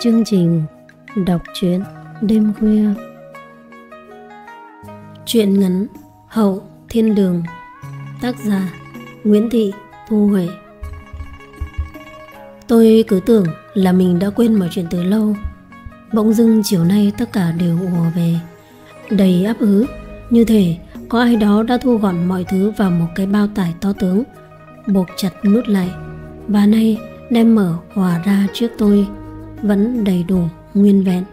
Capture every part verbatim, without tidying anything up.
Chương trình Đọc Truyện Đêm Khuya, truyện ngắn Hậu Thiên Đường, tác giả Nguyễn Thị Thu Huệ. Tôi cứ tưởng là mình đã quên mọi chuyện từ lâu. Bỗng dưng chiều nay tất cả đều ùa về, đầy áp ứ, như thể có ai đó đã thu gọn mọi thứ vào một cái bao tải to tướng, buộc chặt nút lại, và nay đem mở hòa ra trước tôi, vẫn đầy đủ nguyên vẹn.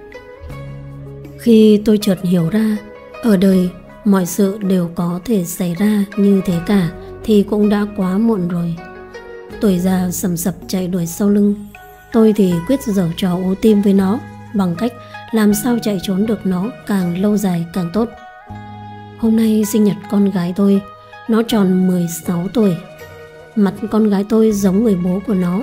Khi tôi chợt hiểu ra, ở đời mọi sự đều có thể xảy ra như thế cả, thì cũng đã quá muộn rồi. Tuổi già sầm sập chạy đuổi sau lưng, tôi thì quyết giở trò ố tim với nó bằng cách làm sao chạy trốn được nó càng lâu dài càng tốt. Hôm nay sinh nhật con gái tôi, nó tròn mười sáu tuổi. Mặt con gái tôi giống người bố của nó.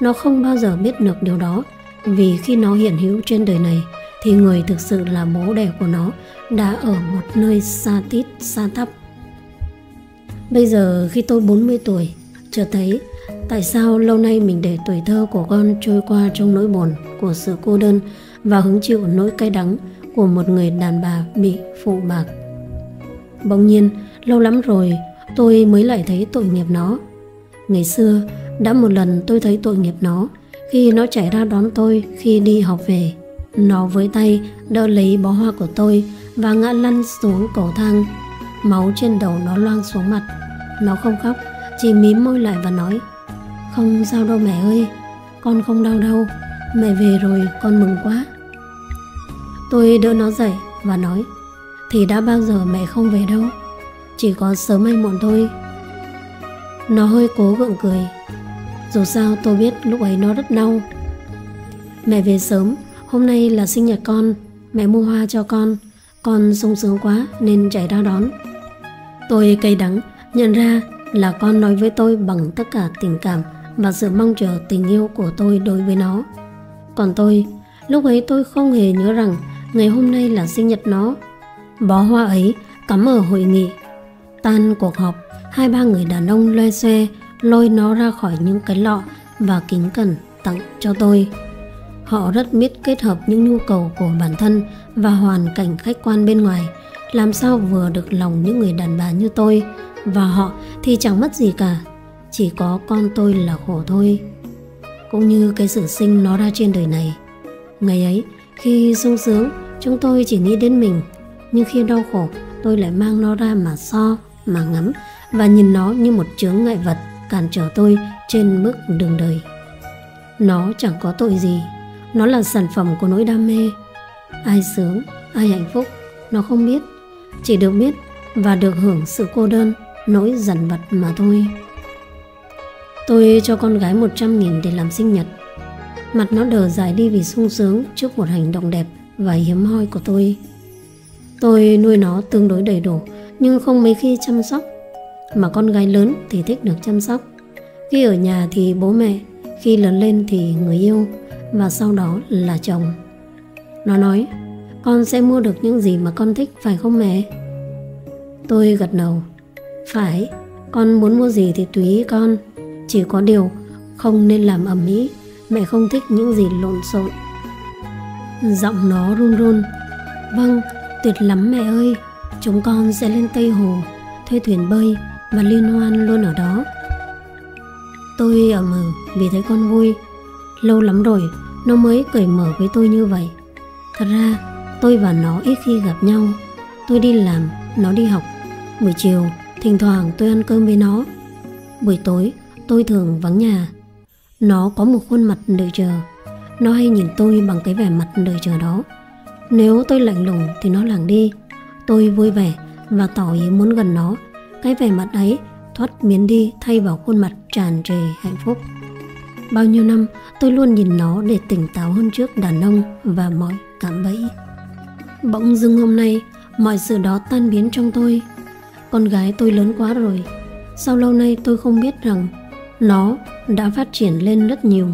Nó không bao giờ biết được điều đó, vì khi nó hiện hữu trên đời này thì người thực sự là bố đẻ của nó đã ở một nơi xa tít xa thấp. Bây giờ khi tôi bốn mươi tuổi, chợt thấy tại sao lâu nay mình để tuổi thơ của con trôi qua trong nỗi buồn của sự cô đơn và hứng chịu nỗi cay đắng của một người đàn bà bị phụ bạc. Bỗng nhiên, lâu lắm rồi tôi mới lại thấy tội nghiệp nó. Ngày xưa, đã một lần tôi thấy tội nghiệp nó khi nó chạy ra đón tôi khi đi học về. Nó với tay đỡ lấy bó hoa của tôi và ngã lăn xuống cầu thang. Máu trên đầu nó loang xuống mặt. Nó không khóc, chỉ mím môi lại và nói: "Không sao đâu mẹ ơi, con không đau đâu. Mẹ về rồi, con mừng quá." Tôi đỡ nó dậy và nói: "Thì đã bao giờ mẹ không về đâu, chỉ có sớm hay muộn thôi." Nó hơi cố gượng cười. Dù sao tôi biết lúc ấy nó rất đau. "Mẹ về sớm, hôm nay là sinh nhật con, mẹ mua hoa cho con, con sung sướng quá nên chạy ra đón." Tôi cay đắng nhận ra là con nói với tôi bằng tất cả tình cảm và sự mong chờ tình yêu của tôi đối với nó. Còn tôi, lúc ấy tôi không hề nhớ rằng ngày hôm nay là sinh nhật nó. Bó hoa ấy cắm ở hội nghị. Tan cuộc họp, hai ba người đàn ông loe xoe lôi nó ra khỏi những cái lọ và kính cẩn tặng cho tôi. Họ rất biết kết hợp những nhu cầu của bản thân và hoàn cảnh khách quan bên ngoài, làm sao vừa được lòng những người đàn bà như tôi. Và họ thì chẳng mất gì cả, chỉ có con tôi là khổ thôi, cũng như cái sự sinh nó ra trên đời này. Ngày ấy, khi sung sướng, chúng tôi chỉ nghĩ đến mình, nhưng khi đau khổ, tôi lại mang nó ra mà so, mà ngắm, và nhìn nó như một chướng ngại vật cản trở tôi trên bước đường đời. Nó chẳng có tội gì. Nó là sản phẩm của nỗi đam mê. Ai sướng, ai hạnh phúc, nó không biết, chỉ được biết và được hưởng sự cô đơn, nỗi dằn vặt mà thôi. Tôi cho con gái một trăm nghìn để làm sinh nhật. Mặt nó đờ dài đi vì sung sướng trước một hành động đẹp và hiếm hoi của tôi. Tôi nuôi nó tương đối đầy đủ, nhưng không mấy khi chăm sóc. Mà con gái lớn thì thích được chăm sóc. Khi ở nhà thì bố mẹ, khi lớn lên thì người yêu, và sau đó là chồng. Nó nói: "Con sẽ mua được những gì mà con thích phải không mẹ?" Tôi gật đầu: "Phải, con muốn mua gì thì tùy ý con. Chỉ có điều không nên làm ầm ĩ, mẹ không thích những gì lộn xộn." Giọng nó run run: "Vâng, tuyệt lắm mẹ ơi. Chúng con sẽ lên Tây Hồ, thuê thuyền bơi và liên hoan luôn ở đó." Tôi ậm ừ vì thấy con vui. Lâu lắm rồi nó mới cởi mở với tôi như vậy. Thật ra tôi và nó ít khi gặp nhau. Tôi đi làm, nó đi học. Buổi chiều thỉnh thoảng tôi ăn cơm với nó. Buổi tối tôi thường vắng nhà. Nó có một khuôn mặt đợi chờ. Nó hay nhìn tôi bằng cái vẻ mặt đợi chờ đó. Nếu tôi lạnh lùng thì nó lảng đi. Tôi vui vẻ và tỏ ý muốn gần nó. Cái vẻ mặt ấy thoát biến đi thay vào khuôn mặt tràn trề hạnh phúc. Bao nhiêu năm tôi luôn nhìn nó để tỉnh táo hơn trước đàn ông và mọi cạm bẫy. Bỗng dưng hôm nay mọi sự đó tan biến trong tôi. Con gái tôi lớn quá rồi. Sao lâu nay tôi không biết rằng nó đã phát triển lên rất nhiều.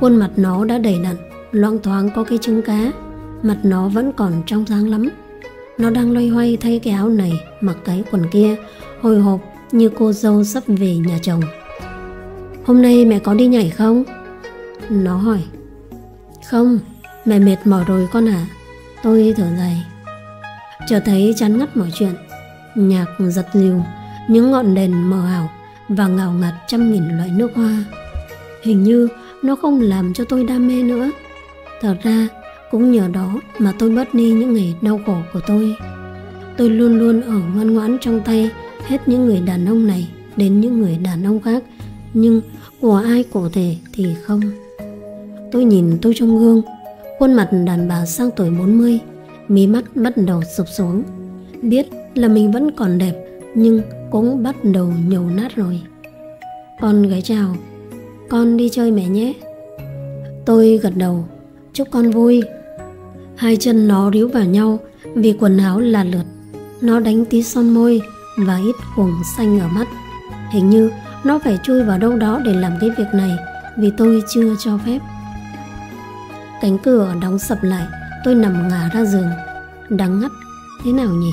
Khuôn mặt nó đã đầy đặn, loãng thoáng có cái trứng cá. Mặt nó vẫn còn trong sáng lắm. Nó đang loay hoay thay cái áo này mặc cái quần kia, hồi hộp như cô dâu sắp về nhà chồng. hôm nay mẹ có đi nhảy không? Nó hỏi. Không, mẹ mệt mỏi rồi con ạ. À? Tôi thở dài. Chợt thấy chán ngắt mọi chuyện. Nhạc giật dìu, những ngọn đèn mờ ảo và ngào ngạt trăm nghìn loại nước hoa. Hình như nó không làm cho tôi đam mê nữa. Thật ra cũng nhờ đó mà tôi bớt đi những ngày đau khổ của tôi. Tôi luôn luôn ở ngoan ngoãn trong tay hết những người đàn ông này đến những người đàn ông khác, nhưng của ai cụ thể thì không. Tôi nhìn tôi trong gương, khuôn mặt đàn bà sang tuổi bốn mươi, mí mắt bắt đầu sụp xuống. Biết là mình vẫn còn đẹp nhưng cũng bắt đầu nhầu nát rồi. Con gái chào, con đi chơi mẹ nhé. Tôi gật đầu, chúc con vui. Hai chân nó ríu vào nhau vì quần áo là lượt. Nó đánh tí son môi và ít cuồng xanh ở mắt. Hình như nó phải chui vào đâu đó để làm cái việc này vì tôi chưa cho phép. Cánh cửa đóng sập lại, tôi nằm ngả ra giường. Đáng ngắt thế nào nhỉ?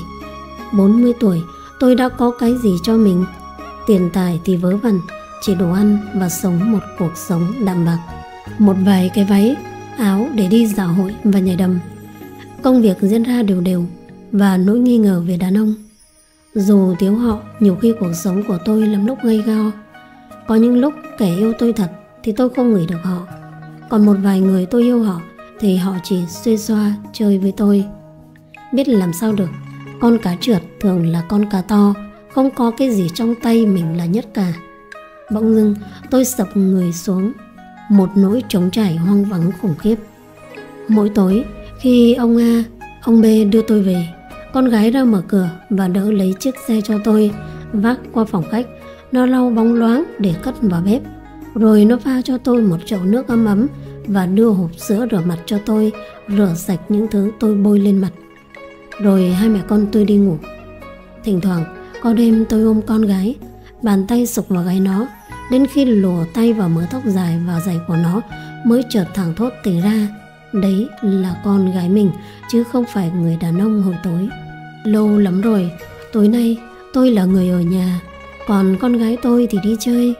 bốn mươi tuổi tôi đã có cái gì cho mình? Tiền tài thì vớ vẩn, chỉ đủ ăn và sống một cuộc sống đạm bạc. Một vài cái váy, áo để đi dạo hội và nhảy đầm. Công việc diễn ra đều đều và nỗi nghi ngờ về đàn ông. Dù thiếu họ, nhiều khi cuộc sống của tôi lắm lúc gay go. Có những lúc kẻ yêu tôi thật thì tôi không ngửi được họ. Còn một vài người tôi yêu họ thì họ chỉ xuê xoa chơi với tôi. Biết làm sao được, con cá trượt thường là con cá to, không có cái gì trong tay mình là nhất cả. Bỗng dưng tôi sập người xuống, một nỗi trống trải hoang vắng khủng khiếp. Mỗi tối khi ông A, ông B đưa tôi về, con gái ra mở cửa và đỡ lấy chiếc xe cho tôi, vác qua phòng khách. Nó lau bóng loáng để cất vào bếp. Rồi nó pha cho tôi một chậu nước ấm ấm và đưa hộp sữa rửa mặt cho tôi, rửa sạch những thứ tôi bôi lên mặt. Rồi hai mẹ con tôi đi ngủ. Thỉnh thoảng có đêm tôi ôm con gái, bàn tay sụp vào gáy nó, đến khi lùa tay vào mớ tóc dài và giày của nó mới chợt thảng thốt tỉnh ra. Đấy là con gái mình chứ không phải người đàn ông hồi tối. Lâu lắm rồi, tối nay tôi là người ở nhà, còn con gái tôi thì đi chơi.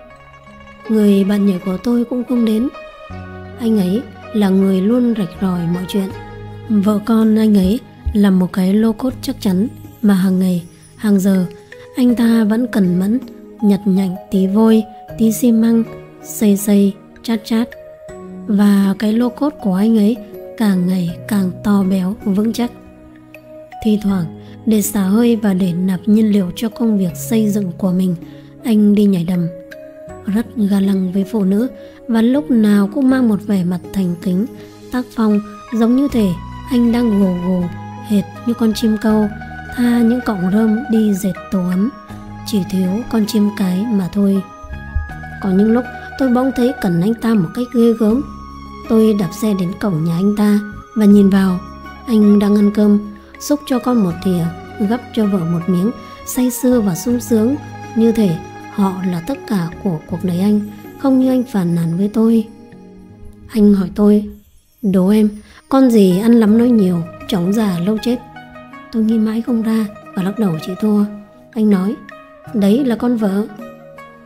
Người bạn nhảy của tôi cũng không đến. Anh ấy là người luôn rạch ròi mọi chuyện. Vợ con anh ấy là một cái lô cốt chắc chắn mà hàng ngày, hàng giờ anh ta vẫn cần mẫn nhặt nhạnh tí vôi, tí xi măng, xây xây, chát chát. Và cái lô cốt của anh ấy càng ngày càng to béo, vững chắc. Thi thoảng, để xả hơi và để nạp nhiên liệu cho công việc xây dựng của mình, anh đi nhảy đầm. Rất ga lăng với phụ nữ và lúc nào cũng mang một vẻ mặt thành kính, tác phong, giống như thể anh đang gồ gồ, hệt như con chim câu, tha những cọng rơm đi dệt tổ ấm. Chỉ thiếu con chim cái mà thôi. Có những lúc tôi bỗng thấy cần anh ta một cách ghê gớm. Tôi đạp xe đến cổng nhà anh ta và nhìn vào. Anh đang ăn cơm, xúc cho con một thìa, gắp cho vợ một miếng, say sưa và sung sướng. Như thể họ là tất cả của cuộc đời anh, không như anh phàn nàn với tôi. Anh hỏi tôi, đố em, con gì ăn lắm nói nhiều, chóng già lâu chết? Tôi nghĩ mãi không ra và lắc đầu chỉ thua. Anh nói, đấy là con vợ.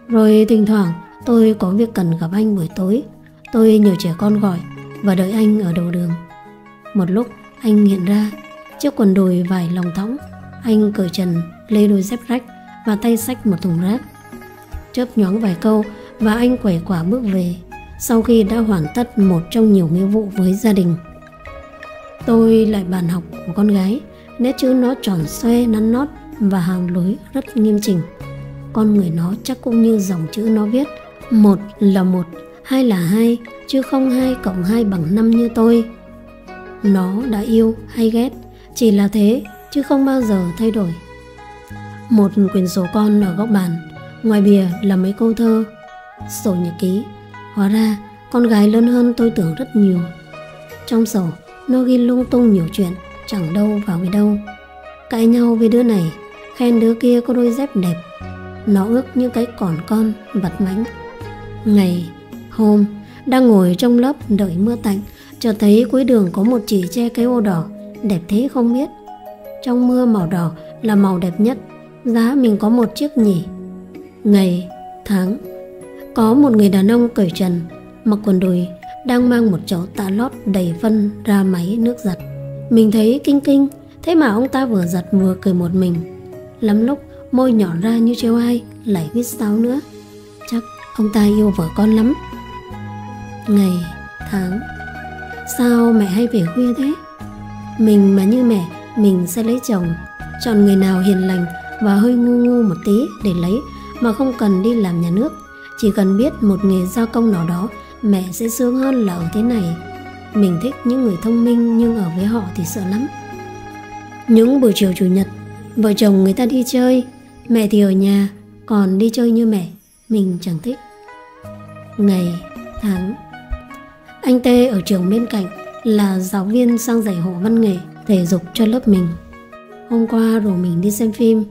Rồi thỉnh thoảng tôi có việc cần gặp anh buổi tối. Tôi nhờ trẻ con gọi và đợi anh ở đầu đường. Một lúc anh hiện ra, chiếc quần đùi vải lòng thõng. Anh cởi trần, lê đôi dép rách và tay xách một thùng rác. Chớp nhoáng vài câu và anh quẩy quả bước về, sau khi đã hoàn tất một trong nhiều nghĩa vụ với gia đình. Tôi lại bàn học của con gái. Nét chữ nó tròn xoe, nắn nót và hàng lối rất nghiêm chỉnh. Con người nó chắc cũng như dòng chữ nó viết, một là một, hai là hai, chứ không hai cộng hai bằng năm như tôi. Nó đã yêu hay ghét chỉ là thế, chứ không bao giờ thay đổi. Một quyển sổ con ở góc bàn, ngoài bìa là mấy câu thơ, sổ nhật ký. Hóa ra con gái lớn hơn tôi tưởng rất nhiều. Trong sổ nó ghi lung tung nhiều chuyện, chẳng đâu vào với đâu. Cãi nhau với đứa này, khen đứa kia có đôi dép đẹp. Nó ước như cái còn con, vật mãnh. Ngày, hôm, đang ngồi trong lớp đợi mưa tạnh, chợt thấy cuối đường có một chị che cái ô đỏ, đẹp thế không biết. Trong mưa màu đỏ là màu đẹp nhất, giá mình có một chiếc nhỉ. Ngày, tháng, Có một người đàn ông cởi trần, mặc quần đùi, đang mang một chậu tã lót đầy phân ra máy nước giặt. Mình thấy kinh kinh, thế mà ông ta vừa giặt vừa cười một mình. Lắm lúc môi nhọn ra như trêu ai, lại huýt sáo nữa. Chắc ông ta yêu vợ con lắm. Ngày, tháng, sao mẹ hay về khuya thế? Mình mà như mẹ, mình sẽ lấy chồng, chọn người nào hiền lành và hơi ngu ngu một tí để lấy, mà không cần đi làm nhà nước. Chỉ cần biết một nghề gia công nào đó, mẹ sẽ sướng hơn là ở thế này. Mình thích những người thông minh, nhưng ở với họ thì sợ lắm. Những buổi chiều chủ nhật, vợ chồng người ta đi chơi, mẹ thì ở nhà, còn đi chơi như mẹ, mình chẳng thích. Ngày, tháng, anh Tê ở trường bên cạnh là giáo viên sang dạy hộ văn nghệ, thể dục cho lớp mình. Hôm qua rủ mình đi xem phim.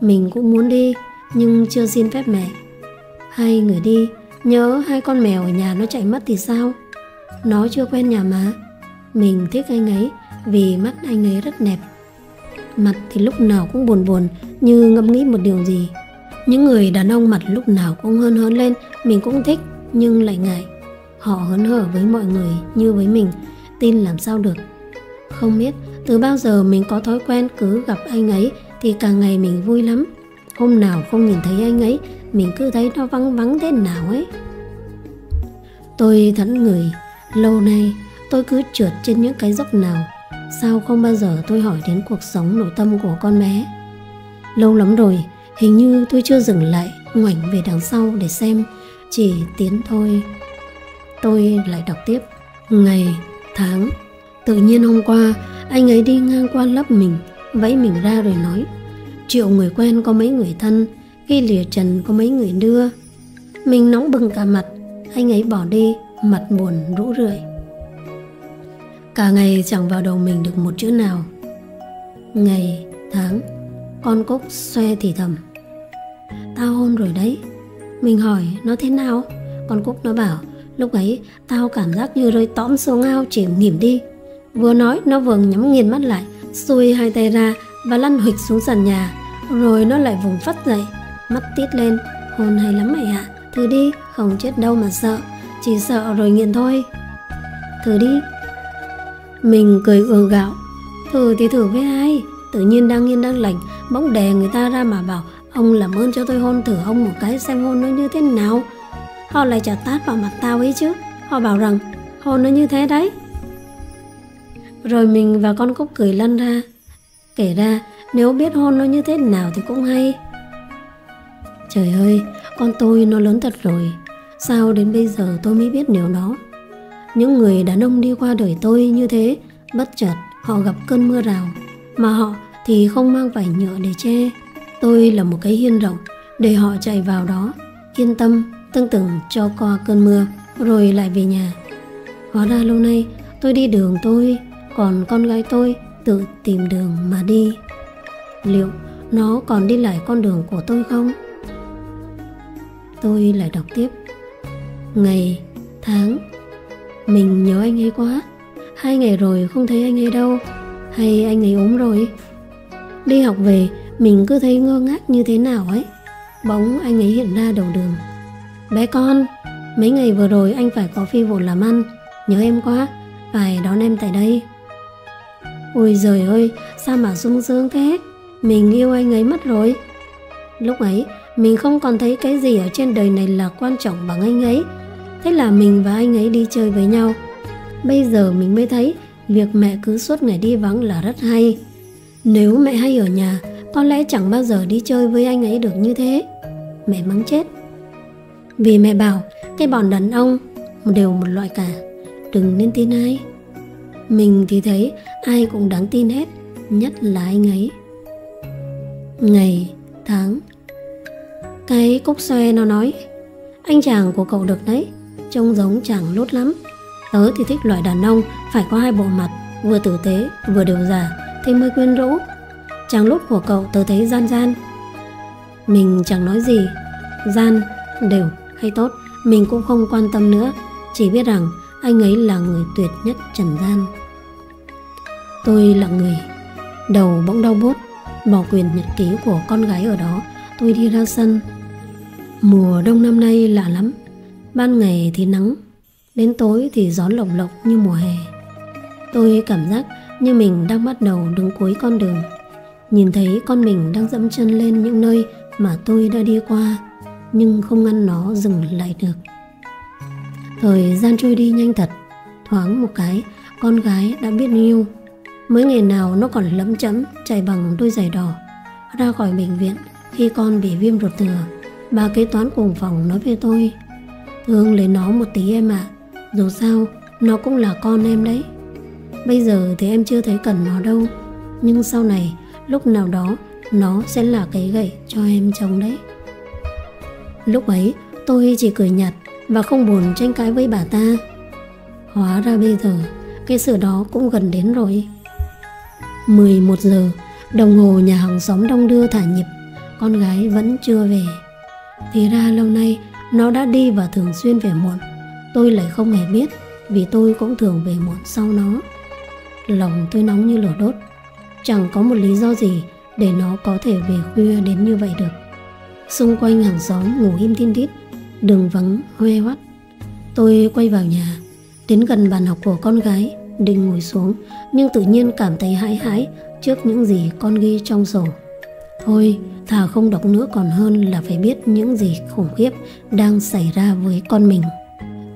Mình cũng muốn đi, nhưng chưa xin phép mẹ. Hai người đi, nhớ hai con mèo ở nhà nó chạy mất thì sao? Nó chưa quen nhà má. Mình thích anh ấy vì mắt anh ấy rất đẹp. Mặt thì lúc nào cũng buồn buồn, như ngẫm nghĩ một điều gì. Những người đàn ông mặt lúc nào cũng hớn hớn lên, mình cũng thích, nhưng lại ngại. Họ hớn hở với mọi người như với mình, tin làm sao được. Không biết từ bao giờ mình có thói quen cứ gặp anh ấy thì cả ngày mình vui lắm. Hôm nào không nhìn thấy anh ấy, mình cứ thấy nó vắng vắng thế nào ấy. Tôi thẫn người, lâu nay tôi cứ trượt trên những cái dốc nào. Sao không bao giờ tôi hỏi đến cuộc sống nội tâm của con bé? Lâu lắm rồi, hình như tôi chưa dừng lại ngoảnh về đằng sau để xem, chỉ tiến thôi. Tôi lại đọc tiếp. Ngày, tháng. Tự nhiên hôm qua, anh ấy đi ngang qua lớp mình, vẫy mình ra rồi nói: triệu người quen có mấy người thân, khi lìa trần có mấy người đưa. Mình nóng bừng cả mặt. Anh ấy bỏ đi, mặt buồn rũ rượi. Cả ngày chẳng vào đầu mình được một chữ nào. Ngày, tháng, con Cúc xoe thì thầm: tao hôn rồi đấy. Mình hỏi nó thế nào, con Cúc nó bảo: lúc ấy tao cảm giác như rơi tõm xuống ao chỉ nghỉm đi. Vừa nói nó vừa nhắm nghiền mắt lại, xuôi hai tay ra và lăn huỵch xuống sàn nhà. Rồi nó lại vùng phắt dậy, mắt tít lên: hôn hay lắm mày ạ, à? Thử đi, không chết đâu mà sợ, chỉ sợ rồi nghiền thôi. Thử đi. Mình cười ừa gạo. Thử thì thử với ai? Tự nhiên đang yên đang lành, bỗng đè người ta ra mà bảo: ông làm ơn cho tôi hôn thử ông một cái xem hôn nó như thế nào. Họ lại chả tát vào mặt tao ấy chứ. Họ bảo rằng hôn nó như thế đấy. Rồi mình và con Cúc cười lăn ra. Kể ra nếu biết hôn nó như thế nào thì cũng hay. Trời ơi, con tôi nó lớn thật rồi. Sao đến bây giờ tôi mới biết điều đó? Những người đàn ông đi qua đời tôi như thế, bất chợt họ gặp cơn mưa rào, mà họ thì không mang vải nhựa để che. Tôi là một cái hiên rộng để họ chạy vào đó, yên tâm tưng tửng cho qua cơn mưa, rồi lại về nhà. Hóa ra lâu nay tôi đi đường tôi, còn con gái tôi tự tìm đường mà đi. Liệu nó còn đi lại con đường của tôi không? Tôi lại đọc tiếp. Ngày, tháng. Mình nhớ anh ấy quá. Hai ngày rồi không thấy anh ấy đâu. Hay anh ấy ốm rồi? Đi học về mình cứ thấy ngơ ngác như thế nào ấy. Bỗng anh ấy hiện ra đầu đường: bé con, mấy ngày vừa rồi anh phải có phi vụ làm ăn, nhớ em quá, phải đón em tại đây. Ôi giời ơi, sao mà sung sướng thế. Mình yêu anh ấy mất rồi. Lúc ấy mình không còn thấy cái gì ở trên đời này là quan trọng bằng anh ấy. Thế là mình và anh ấy đi chơi với nhau. Bây giờ mình mới thấy việc mẹ cứ suốt ngày đi vắng là rất hay. Nếu mẹ hay ở nhà, có lẽ chẳng bao giờ đi chơi với anh ấy được như thế. Mẹ mắng chết. Vì mẹ bảo cái bọn đàn ông đều một loại cả, đừng nên tin ai. Mình thì thấy ai cũng đáng tin hết, nhất là anh ấy. Ngày, tháng. Cái Cúc xoe nó nói: anh chàng của cậu được đấy, trông giống chàng lốt lắm. Tớ thì thích loại đàn ông phải có hai bộ mặt, vừa tử tế vừa đều già thì mới quyến rũ. Chàng lốt của cậu tớ thấy gian gian. Mình chẳng nói gì. Gian, đều hay tốt mình cũng không quan tâm nữa, chỉ biết rằng anh ấy là người tuyệt nhất trần gian. Tôi là người. Đầu bỗng đau bốt, bỏ quyển nhật ký của con gái ở đó, tôi đi ra sân. Mùa đông năm nay lạ lắm. Ban ngày thì nắng, đến tối thì gió lồng lộng như mùa hè. Tôi cảm giác như mình đang bắt đầu đứng cuối con đường, nhìn thấy con mình đang dẫm chân lên những nơi mà tôi đã đi qua, nhưng không ngăn nó dừng lại được. Thời gian trôi đi nhanh thật. Thoáng một cái, con gái đã biết yêu. Mới ngày nào nó còn lấm chấm chạy bằng đôi giày đỏ. Ra khỏi bệnh viện khi con bị viêm ruột thừa, bà kế toán cùng phòng nói với tôi: "Thương lấy nó một tí em ạ, à. Dù sao nó cũng là con em đấy. Bây giờ thì em chưa thấy cần nó đâu, nhưng sau này lúc nào đó nó sẽ là cái gậy cho em chống đấy." Lúc ấy tôi chỉ cười nhạt và không buồn tranh cãi với bà ta. Hóa ra bây giờ cái sự đó cũng gần đến rồi. Mười một giờ, đồng hồ nhà hàng xóm đong đưa thả nhịp. Con gái vẫn chưa về. Thì ra lâu nay nó đã đi và thường xuyên về muộn. Tôi lại không hề biết, vì tôi cũng thường về muộn sau nó. Lòng tôi nóng như lửa đốt. Chẳng có một lý do gì để nó có thể về khuya đến như vậy được. Xung quanh hàng xóm ngủ im thin thít, đường vắng hoe hoắt. Tôi quay vào nhà, đến gần bàn học của con gái, định ngồi xuống, nhưng tự nhiên cảm thấy hãi hãi trước những gì con ghi trong sổ. Thôi, thà không đọc nữa còn hơn là phải biết những gì khủng khiếp đang xảy ra với con mình.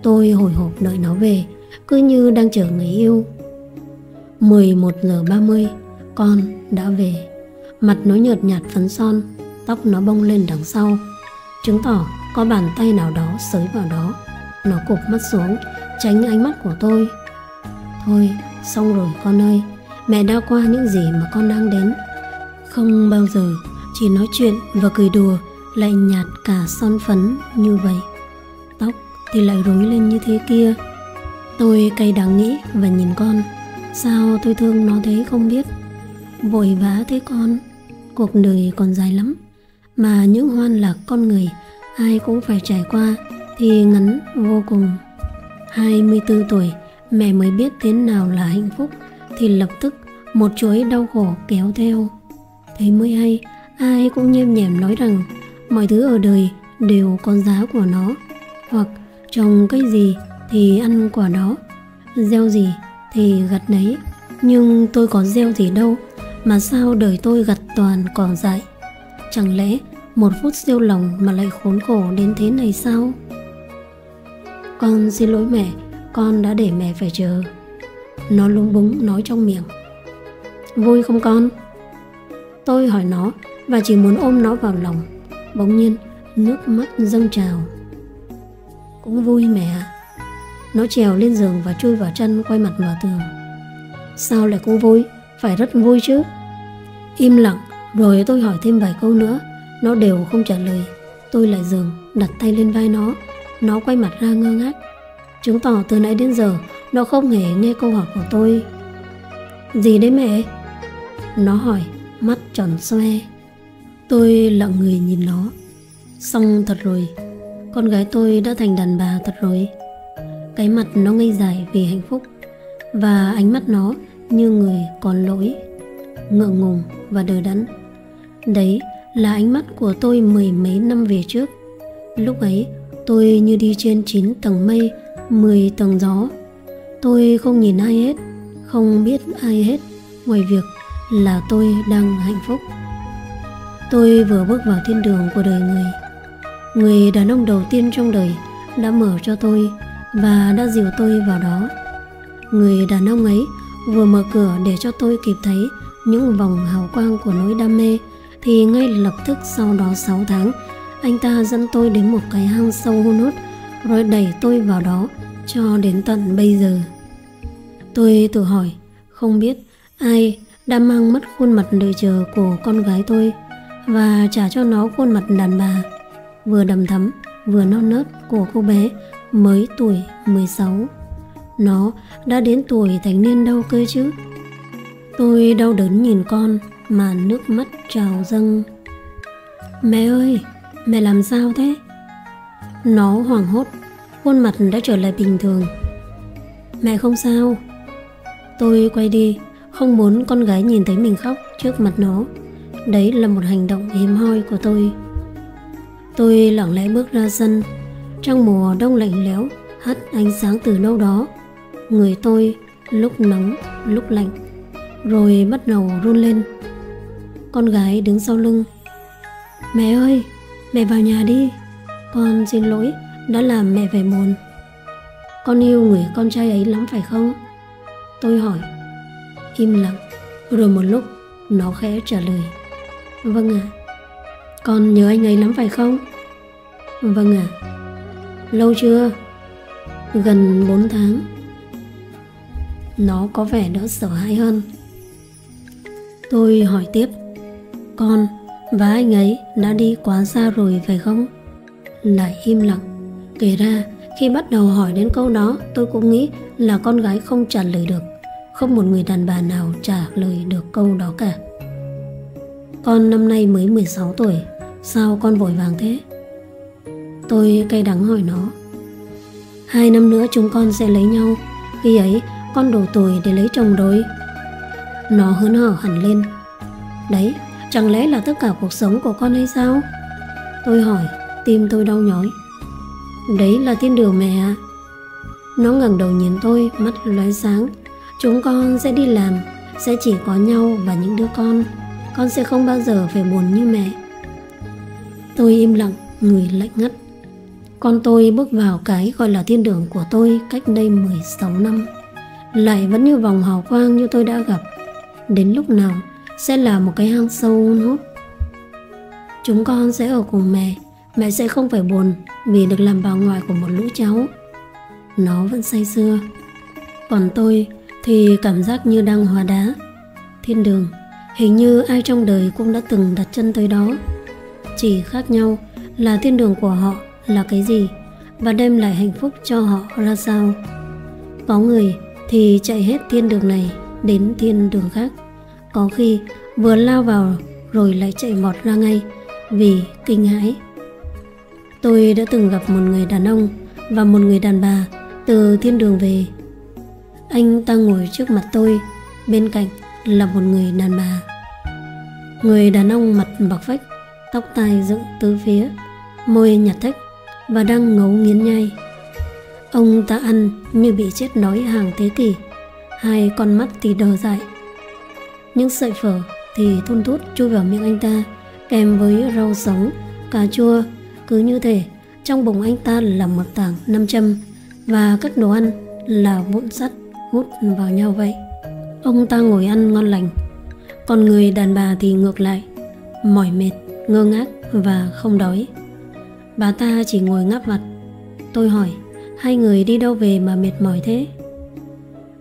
Tôi hồi hộp đợi nó về, cứ như đang chờ người yêu. mười một giờ ba mươi, con đã về. Mặt nó nhợt nhạt phấn son, tóc nó bông lên đằng sau, chứng tỏ có bàn tay nào đó sới vào đó. Nó cụp mắt xuống, tránh ánh mắt của tôi. "Thôi, xong rồi con ơi, mẹ đã qua những gì mà con đang đến." Không bao giờ chỉ nói chuyện và cười đùa lại nhạt cả son phấn như vậy. Tóc thì lại rối lên như thế kia. Tôi cay đắng nghĩ và nhìn con. Sao tôi thương nó thế không biết. Vội vã thế con, cuộc đời còn dài lắm. Mà những hoan lạc con người ai cũng phải trải qua thì ngắn vô cùng. Hai mươi bốn tuổi, mẹ mới biết thế nào là hạnh phúc, thì lập tức một chuỗi đau khổ kéo theo. Thế mới hay, ai cũng nhem nhẻm nói rằng mọi thứ ở đời đều có giá của nó. Hoặc trồng cái gì thì ăn quả đó, gieo gì thì gặt đấy. Nhưng tôi có gieo gì đâu, mà sao đời tôi gặt toàn cỏ dại. Chẳng lẽ một phút siêu lòng mà lại khốn khổ đến thế này sao? "Con xin lỗi mẹ, con đã để mẹ phải chờ." Nó lúng búng nói trong miệng. "Vui không con?" Tôi hỏi nó và chỉ muốn ôm nó vào lòng. Bỗng nhiên nước mắt dâng trào. "Cũng vui mẹ." Nó trèo lên giường và chui vào chân, quay mặt vào tường. "Sao lại cũng vui? Phải rất vui chứ." Im lặng rồi tôi hỏi thêm vài câu nữa. Nó đều không trả lời. Tôi lại giường, đặt tay lên vai nó. Nó quay mặt ra ngơ ngác, chứng tỏ từ nãy đến giờ nó không hề nghe câu hỏi của tôi. "Gì đấy mẹ?" nó hỏi, mắt tròn xoe. Tôi lặng người nhìn nó. Xong thật rồi, con gái tôi đã thành đàn bà thật rồi. Cái mặt nó ngây dại vì hạnh phúc, và ánh mắt nó như người còn lỗi, ngượng ngùng và đờ đẫn. Đấy là ánh mắt của tôi mười mấy năm về trước. Lúc ấy tôi như đi trên chín tầng mây, mười tầng gió. Tôi không nhìn ai hết, không biết ai hết, ngoài việc là tôi đang hạnh phúc. Tôi vừa bước vào thiên đường của đời người. Người đàn ông đầu tiên trong đời đã mở cho tôi và đã dìu tôi vào đó. Người đàn ông ấy vừa mở cửa để cho tôi kịp thấy những vòng hào quang của nỗi đam mê, thì ngay lập tức sau đó sáu tháng, anh ta dẫn tôi đến một cái hang sâu hun hút, rồi đẩy tôi vào đó cho đến tận bây giờ. Tôi tự hỏi, không biết ai đã mang mất khuôn mặt đợi chờ của con gái tôi và trả cho nó khuôn mặt đàn bà, vừa đầm thắm vừa non nớt của cô bé mới tuổi mười sáu. Nó đã đến tuổi thành niên đâu cơ chứ. Tôi đau đớn nhìn con mà nước mắt trào dâng. "Mẹ ơi, mẹ làm sao thế?" Nó hoảng hốt, khuôn mặt đã trở lại bình thường. "Mẹ không sao." Tôi quay đi, không muốn con gái nhìn thấy mình khóc trước mặt nó. Đấy là một hành động hiếm hoi của tôi. Tôi lặng lẽ bước ra sân. Trong mùa đông lạnh lẽo hắt ánh sáng từ đâu đó, người tôi lúc nóng lúc lạnh, rồi bắt đầu run lên. Con gái đứng sau lưng. Mẹ ơi, mẹ vào nhà đi. Con xin lỗi đã làm mẹ phải buồn. Con yêu người con trai ấy lắm phải không? Tôi hỏi. Im lặng. Rồi một lúc nó khẽ trả lời. Vâng ạ. Con nhớ anh ấy lắm phải không? Vâng ạ. Lâu chưa? Gần bốn tháng. Nó có vẻ đỡ sợ hãi hơn. Tôi hỏi tiếp. Con và anh ấy đã đi quá xa rồi phải không? Lại im lặng. Kể ra khi bắt đầu hỏi đến câu đó, tôi cũng nghĩ là con gái không trả lời được. Không một người đàn bà nào trả lời được câu đó cả. Con năm nay mới mười sáu tuổi, sao con vội vàng thế? Tôi cay đắng hỏi nó. Hai năm nữa chúng con sẽ lấy nhau, khi ấy con đủ tuổi để lấy chồng rồi. Nó hớn hở hẳn lên. Đấy, chẳng lẽ là tất cả cuộc sống của con hay sao? Tôi hỏi, tim tôi đau nhói. Đấy là thiên đường mẹ ạ. Nó ngẩng đầu nhìn tôi, mắt lóe sáng. Chúng con sẽ đi làm, sẽ chỉ có nhau và những đứa con. Con sẽ không bao giờ phải buồn như mẹ. Tôi im lặng, người lạnh ngắt. Con tôi bước vào cái gọi là thiên đường của tôi cách đây mười sáu năm. Lại vẫn như vòng hào quang như tôi đã gặp. Đến lúc nào sẽ là một cái hang sâu hun hút. Chúng con sẽ ở cùng mẹ. Mẹ sẽ không phải buồn vì được làm bà ngoại của một lũ cháu. Nó vẫn say sưa. Còn tôi thì cảm giác như đang hóa đá. Thiên đường, hình như ai trong đời cũng đã từng đặt chân tới đó. Chỉ khác nhau là thiên đường của họ là cái gì và đem lại hạnh phúc cho họ ra sao. Có người thì chạy hết thiên đường này đến thiên đường khác. Có khi vừa lao vào rồi lại chạy vọt ra ngay vì kinh hãi. Tôi đã từng gặp một người đàn ông và một người đàn bà từ thiên đường về. Anh ta ngồi trước mặt tôi, bên cạnh là một người đàn bà. Người đàn ông mặt bạc phách, tóc tai dựng tứ phía, môi nhạt thách và đang ngấu nghiến nhai. Ông ta ăn như bị chết đói hàng thế kỷ, hai con mắt thì đờ dại. Những sợi phở thì thun thút chui vào miệng anh ta, kèm với rau sống, cà chua. Cứ như thể trong bụng anh ta là một tảng nam châm và các đồ ăn là vụn sắt hút vào nhau vậy. Ông ta ngồi ăn ngon lành, còn người đàn bà thì ngược lại, mỏi mệt, ngơ ngác và không đói. Bà ta chỉ ngồi ngáp vặt. Tôi hỏi, hai người đi đâu về mà mệt mỏi thế?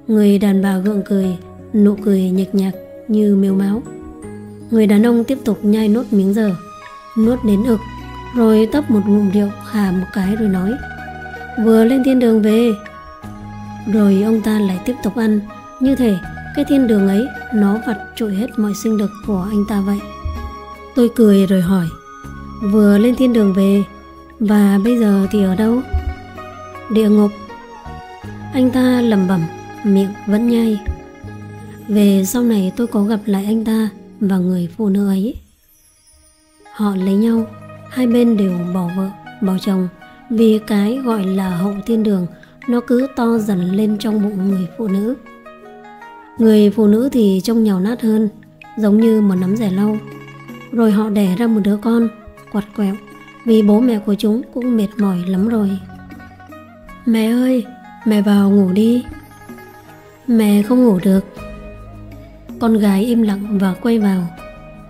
Người đàn bà gượng cười, nụ cười nhợt nhạt như mếu máo. Người đàn ông tiếp tục nhai nốt miếng dở, nuốt đến ực, rồi tấp một ngụm rượu khà một cái rồi nói, vừa lên thiên đường về. Rồi ông ta lại tiếp tục ăn, như thể cái thiên đường ấy nó vặt trội hết mọi sinh lực của anh ta vậy. Tôi cười rồi hỏi, vừa lên thiên đường về và bây giờ thì ở đâu? Địa ngục. Anh ta lẩm bẩm, miệng vẫn nhai. Về sau này tôi có gặp lại anh ta và người phụ nữ ấy. Họ lấy nhau. Hai bên đều bỏ vợ, bỏ chồng, vì cái gọi là hậu thiên đường nó cứ to dần lên trong bụng người phụ nữ. Người phụ nữ thì trông nhàu nát hơn, giống như một nắm rẻ lau. Rồi họ đẻ ra một đứa con, quặt quẹo, vì bố mẹ của chúng cũng mệt mỏi lắm rồi. Mẹ ơi, mẹ vào ngủ đi. Mẹ không ngủ được. Con gái im lặng và quay vào.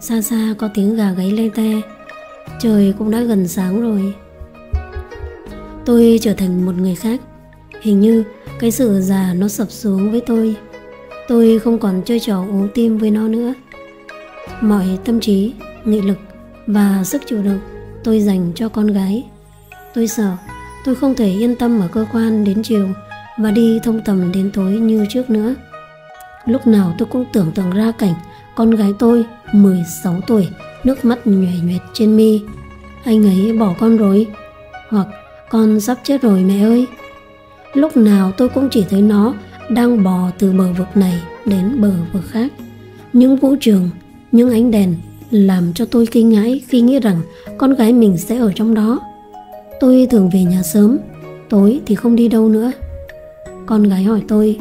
Xa xa có tiếng gà gáy lê te. Trời cũng đã gần sáng rồi. Tôi trở thành một người khác. Hình như cái sự già nó sập xuống với tôi. Tôi không còn chơi trò ố tim với nó nữa. Mọi tâm trí, nghị lực và sức chịu đựng tôi dành cho con gái. Tôi sợ tôi không thể yên tâm ở cơ quan đến chiều và đi thông tầm đến tối như trước nữa. Lúc nào tôi cũng tưởng tượng ra cảnh con gái tôi mười sáu tuổi, nước mắt nhòe nhòe trên mi. Anh ấy bỏ con rồi. Hoặc con sắp chết rồi mẹ ơi. Lúc nào tôi cũng chỉ thấy nó đang bò từ bờ vực này đến bờ vực khác. Những vũ trường, những ánh đèn, làm cho tôi kinh hãi khi nghĩ rằng con gái mình sẽ ở trong đó. Tôi thường về nhà sớm, tối thì không đi đâu nữa. Con gái hỏi tôi,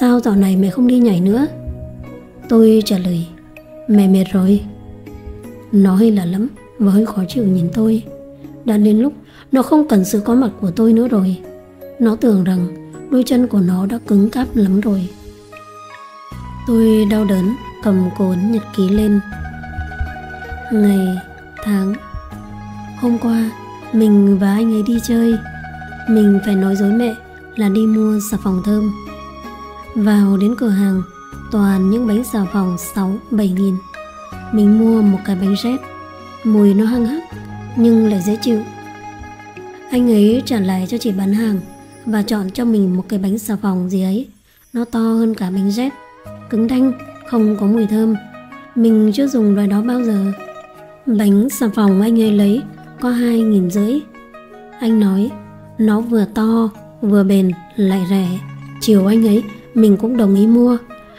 sao dạo này mẹ không đi nhảy nữa? Tôi trả lời, mẹ mệt rồi. Nó hơi lạ lắm và hơi khó chịu nhìn tôi. Đã đến lúc nó không cần sự có mặt của tôi nữa rồi. Nó tưởng rằng đôi chân của nó đã cứng cáp lắm rồi. Tôi đau đớn cầm cuốn nhật ký lên. Ngày, tháng. Hôm qua mình và anh ấy đi chơi. Mình phải nói dối mẹ là đi mua xà phòng thơm. Vào đến cửa hàng toàn những bánh xà phòng sáu, bảy nghìn. Mình mua một cái bánh rét, mùi nó hăng hắc nhưng lại dễ chịu. Anh ấy trả lại cho chị bán hàng và chọn cho mình một cái bánh xà phòng gì ấy. Nó to hơn cả bánh rét, cứng đanh, không có mùi thơm. Mình chưa dùng loại đó bao giờ. Bánh xà phòng anh ấy lấy có hai nghìn rưỡi. Anh nói nó vừa to vừa bền lại rẻ. Chiều anh ấy mình cũng đồng ý mua.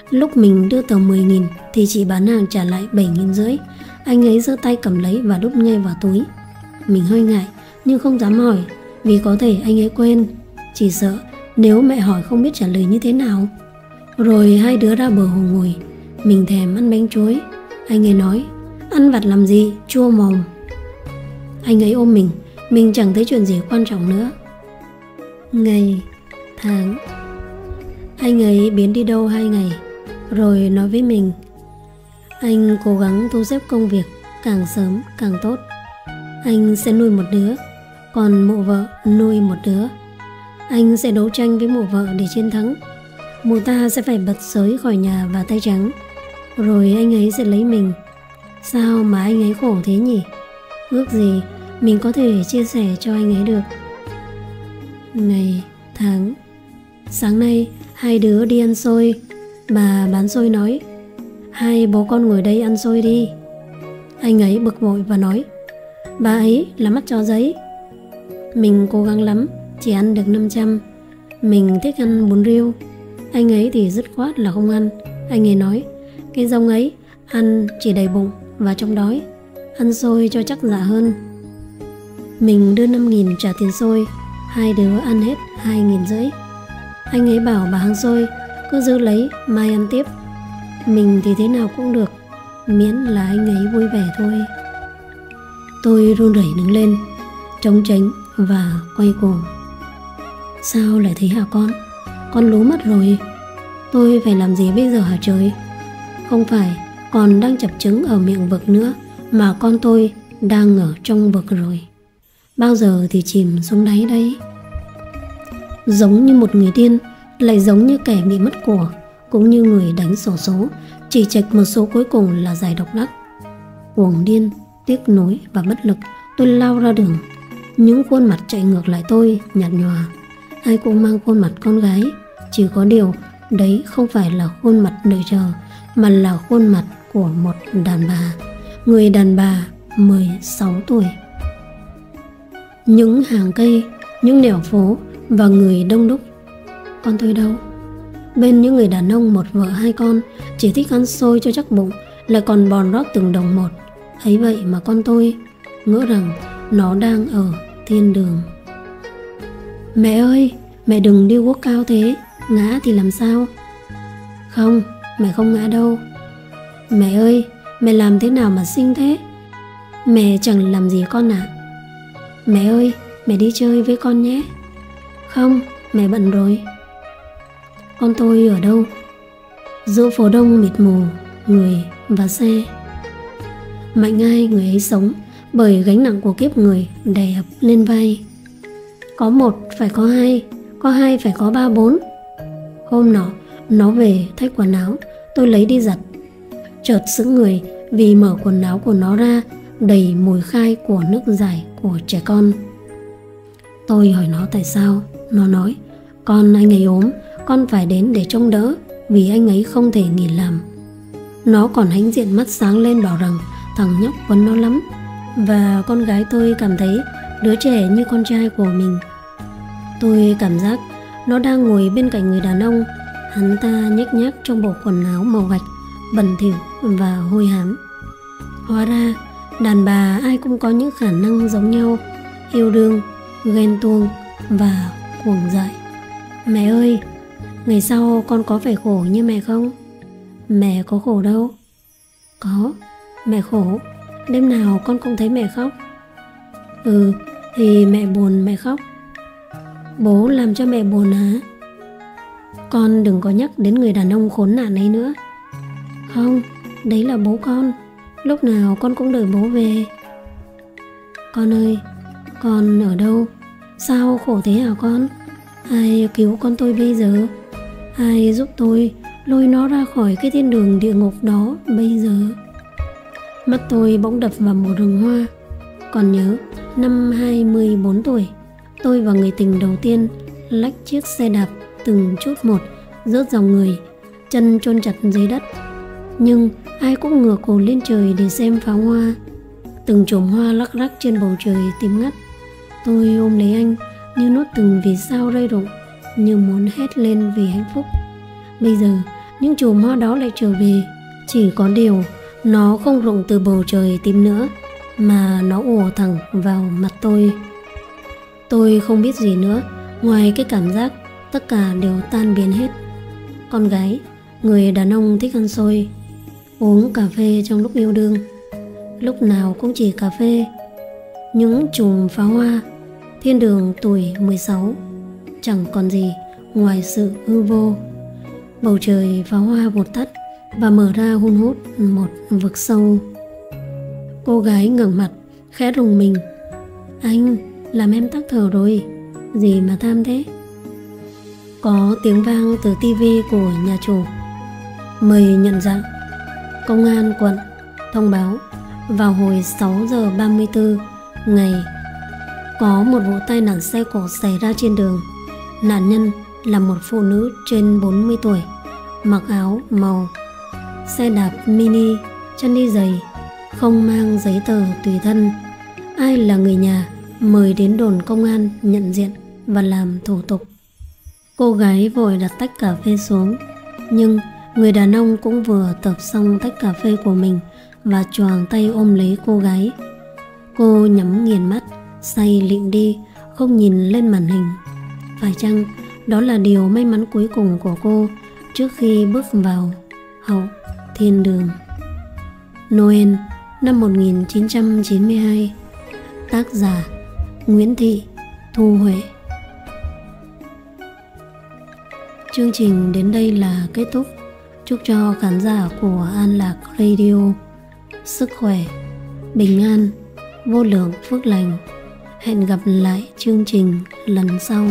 Lúc mình đưa tờ mười nghìn thì chị bán hàng trả lại bảy nghìn rưỡi. Anh ấy giơ tay cầm lấy và đút ngay vào túi. Mình hơi ngại nhưng không dám hỏi, vì có thể anh ấy quên. Chỉ sợ nếu mẹ hỏi không biết trả lời như thế nào. Rồi hai đứa ra bờ hồ ngồi. Mình thèm ăn bánh chuối. Anh ấy nói, ăn vặt làm gì, chua mồm. Anh ấy ôm mình. Mình chẳng thấy chuyện gì quan trọng nữa. Ngày, tháng. Anh ấy biến đi đâu hai ngày rồi nói với mình, anh cố gắng thu xếp công việc càng sớm càng tốt. Anh sẽ nuôi một đứa, còn mụ vợ nuôi một đứa. Anh sẽ đấu tranh với mụ vợ để chiến thắng. Mụ ta sẽ phải bật xới khỏi nhà và tay trắng. Rồi anh ấy sẽ lấy mình. Sao mà anh ấy khổ thế nhỉ? Ước gì mình có thể chia sẻ cho anh ấy được. Ngày, tháng. Sáng nay hai đứa đi ăn xôi. Bà bán xôi nói, hai bố con ngồi đây ăn xôi đi. Anh ấy bực bội và nói, bà ấy là mắt chó giấy. Mình cố gắng lắm, chỉ ăn được năm trăm. Mình thích ăn bún riêu. Anh ấy thì dứt khoát là không ăn. Anh ấy nói, cái rong ấy ăn chỉ đầy bụng và trông đói. Ăn xôi cho chắc dạ hơn. Mình đưa năm nghìn trả tiền xôi. Hai đứa ăn hết hai nghìn rưỡi. Anh ấy bảo bà hàng xôi, cứ giữ lấy, mai ăn tiếp. Mình thì thế nào cũng được, miễn là anh ấy vui vẻ thôi. Tôi run rẩy đứng lên, trống tránh và quay cổ. Sao lại thế hả con? Con lú mất rồi. Tôi phải làm gì bây giờ hả trời? Không phải còn đang chập chững ở miệng vực nữa, mà con tôi đang ở trong vực rồi. Bao giờ thì chìm xuống đáy đây? Giống như một người điên, lại giống như kẻ bị mất của, cũng như người đánh sổ số, chỉ chệch một số cuối cùng là giải độc đắc. Cuồng điên, tiếc nuối và bất lực, tôi lao ra đường. Những khuôn mặt chạy ngược lại tôi, nhạt nhòa. Ai cũng mang khuôn mặt con gái, chỉ có điều đấy không phải là khuôn mặt đợi chờ, mà là khuôn mặt của một đàn bà. Người đàn bà mười sáu tuổi. Những hàng cây, những nẻo phố và người đông đúc. Con tôi đâu? Bên những người đàn ông một vợ hai con, chỉ thích ăn xôi cho chắc bụng, lại còn bòn rót từng đồng một. Ấy vậy mà con tôi ngỡ rằng nó đang ở thiên đường. Mẹ ơi, mẹ đừng đi guốc cao thế, ngã thì làm sao? Không, mẹ không ngã đâu. Mẹ ơi, mẹ làm thế nào mà xinh thế? Mẹ chẳng làm gì con ạ. Mẹ ơi, mẹ đi chơi với con nhé. Không, mẹ bận rồi. Con tôi ở đâu? Giữa phố đông mịt mù, người và xe. Mạnh ai người ấy sống, bởi gánh nặng của kiếp người đè ập lên vai. Có một phải có hai, có hai phải có ba bốn. Hôm nọ, nó về thay quần áo, tôi lấy đi giặt. Chợt sững người vì mở quần áo của nó ra, đầy mùi khai của nước giải của trẻ con. Tôi hỏi nó tại sao, nó nói, con anh ấy ốm, con phải đến để trông đỡ, vì anh ấy không thể nghỉ làm. Nó còn hãnh diện mắt sáng lên bảo rằng thằng nhóc quấn nó lắm. Và con gái tôi cảm thấy đứa trẻ như con trai của mình. Tôi cảm giác nó đang ngồi bên cạnh người đàn ông. Hắn ta nhếch nhác trong bộ quần áo màu gạch, bẩn thỉu và hôi hám. Hóa ra, đàn bà ai cũng có những khả năng giống nhau: yêu đương, ghen tuông và cuồng dại. Mẹ ơi, ngày sau con có phải khổ như mẹ không? Mẹ có khổ đâu. Có, mẹ khổ. Đêm nào con cũng thấy mẹ khóc. Ừ, thì mẹ buồn mẹ khóc. Bố làm cho mẹ buồn hả? Con đừng có nhắc đến người đàn ông khốn nạn ấy nữa. Không, đấy là bố con. Lúc nào con cũng đợi bố về. Con ơi, con ở đâu? Sao khổ thế hả con? Ai cứu con tôi bây giờ? Ai giúp tôi lôi nó ra khỏi cái thiên đường địa ngục đó bây giờ? Mắt tôi bỗng đập vào một rừng hoa. Còn nhớ năm hai mươi bốn tuổi, tôi và người tình đầu tiên lách chiếc xe đạp từng chút một, rớt dòng người, chân chôn chặt dưới đất. Nhưng ai cũng ngửa cổ lên trời để xem pháo hoa. Từng chùm hoa lắc rắc trên bầu trời tím ngắt. Tôi ôm lấy anh như nuốt từng vì sao rơi rụng, như muốn hét lên vì hạnh phúc. Bây giờ những chùm hoa đó lại trở về. Chỉ có điều nó không rụng từ bầu trời tím nữa, mà nó ùa thẳng vào mặt tôi. Tôi không biết gì nữa ngoài cái cảm giác tất cả đều tan biến hết. Con gái, người đàn ông thích ăn xôi, uống cà phê trong lúc yêu đương, lúc nào cũng chỉ cà phê. Những chùm pháo hoa, thiên đường tuổi mười sáu, chẳng còn gì ngoài sự hư vô. Bầu trời pháo hoa vụt tắt và mở ra hun hút một vực sâu. Cô gái ngẩng mặt, khẽ rùng mình. Anh, làm em tắc thở rồi. Gì mà tham thế? Có tiếng vang từ tivi của nhà chủ. Mời nhận dạng. Công an quận thông báo vào hồi sáu giờ ba mươi tư ngày có một vụ tai nạn xe cộ xảy ra trên đường. Nạn nhân là một phụ nữ trên bốn mươi tuổi, mặc áo màu, xe đạp mini, chân đi giày, không mang giấy tờ tùy thân. Ai là người nhà mời đến đồn công an nhận diện và làm thủ tục. Cô gái vội đặt tách cà phê xuống, nhưng người đàn ông cũng vừa tập xong tách cà phê của mình và choàng tay ôm lấy cô gái. Cô nhắm nghiền mắt, say lịm đi, không nhìn lên màn hình. Phải chăng đó là điều may mắn cuối cùng của cô trước khi bước vào Hậu Thiên Đường? Noel năm một nghìn chín trăm chín mươi hai. Tác giả Nguyễn Thị Thu Huệ. Chương trình đến đây là kết thúc. Chúc cho khán giả của An Lạc Radio sức khỏe, bình an, vô lượng phước lành. Hẹn gặp lại chương trình lần sau.